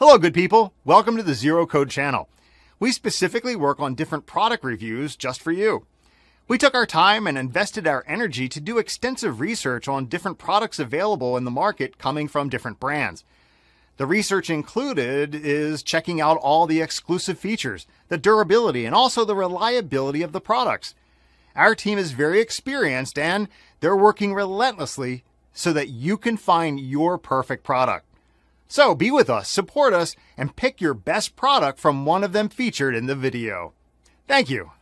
Hello, good people. Welcome to the Zero Code channel. We specifically work on different product reviews just for you. We took our time and invested our energy to do extensive research on different products available in the market coming from different brands. The research included is checking out all the exclusive features, the durability, and also the reliability of the products. Our team is very experienced and they're working relentlessly so that you can find your perfect product. So be with us, support us, and pick your best product from one of them featured in the video. Thank you.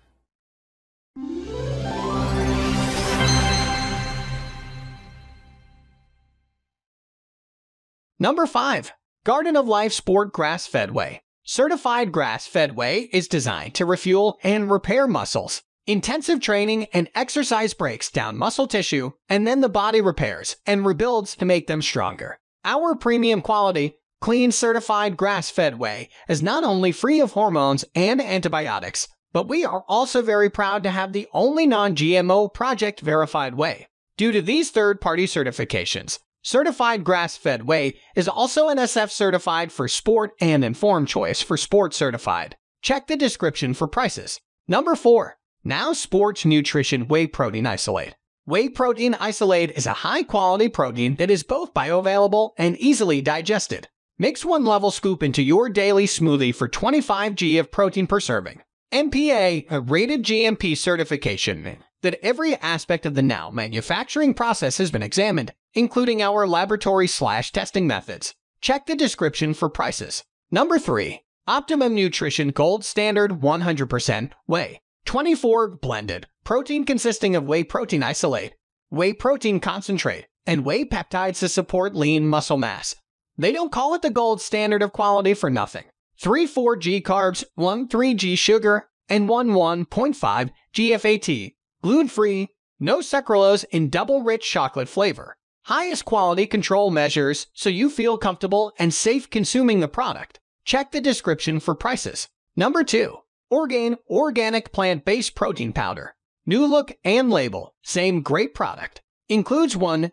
Number 5. Garden of Life Sport Grass Fed Whey. Certified Grass Fed Whey is designed to refuel and repair muscles. Intensive training and exercise breaks down muscle tissue, and then the body repairs and rebuilds to make them stronger. Our premium quality, clean certified grass-fed whey is not only free of hormones and antibiotics, but we are also very proud to have the only non-GMO project verified whey. Due to these third-party certifications, certified grass-fed whey is also NSF certified for sport and informed choice for sport certified. Check the description for prices. Number 4. Now Sports Nutrition Whey Protein Isolate. Whey protein isolate is a high-quality protein that is both bioavailable and easily digested. Mix one level scoop into your daily smoothie for 25 grams of protein per serving. NPA, a rated GMP certification that every aspect of the Now manufacturing process has been examined, including our laboratory/testing methods. Check the description for prices. Number 3. Optimum Nutrition Gold Standard 100% Whey. 24 blended protein consisting of whey protein isolate, whey protein concentrate, and whey peptides to support lean muscle mass. They don't call it the gold standard of quality for nothing. 3-4g carbs, 1-3g sugar, and 1-1.5g fat, gluten-free, no sucralose, in double-rich chocolate flavor. Highest quality control measures so you feel comfortable and safe consuming the product. Check the description for prices. Number 2. Orgain Organic Plant Based Protein Powder. New look and label, same great product. Includes 2.3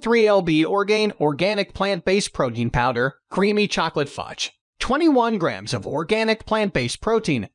lb Orgain Organic Plant Based Protein Powder, creamy chocolate fudge, 21 grams of organic plant based protein,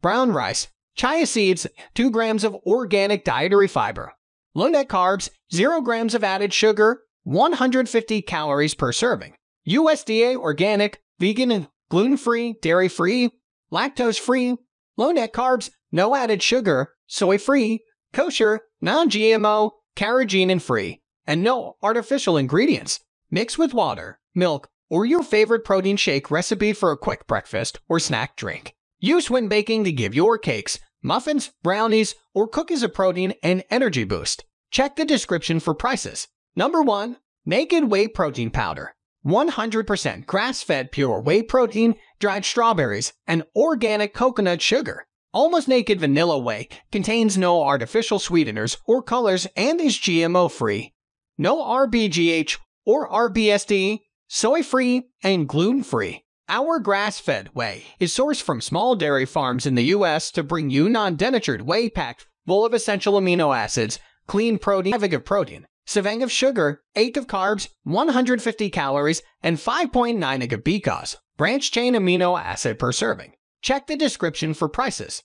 brown rice, chia seeds, 2 grams of organic dietary fiber, low net carbs, 0 grams of added sugar, 150 calories per serving. USDA organic, vegan, and gluten free, dairy free, lactose-free, low-net carbs, no added sugar, soy-free, kosher, non-GMO, carrageenan-free, and no artificial ingredients. Mix with water, milk, or your favorite protein shake recipe for a quick breakfast or snack drink. Use when baking to give your cakes, muffins, brownies, or cookies a protein and energy boost. Check the description for prices. Number 1. Naked Whey Protein Powder. 100% grass-fed pure whey protein, dried strawberries, and organic coconut sugar. Almost naked vanilla whey contains no artificial sweeteners or colors and is GMO-free. No RBGH or RBSD, soy-free, and gluten-free. Our grass-fed whey is sourced from small dairy farms in the U.S. to bring you non-denatured whey packed full of essential amino acids, clean protein, serving of sugar, 8 of carbs, 150 calories, and 5.9 of BCAAs, branch chain amino acid per serving. Check the description for prices.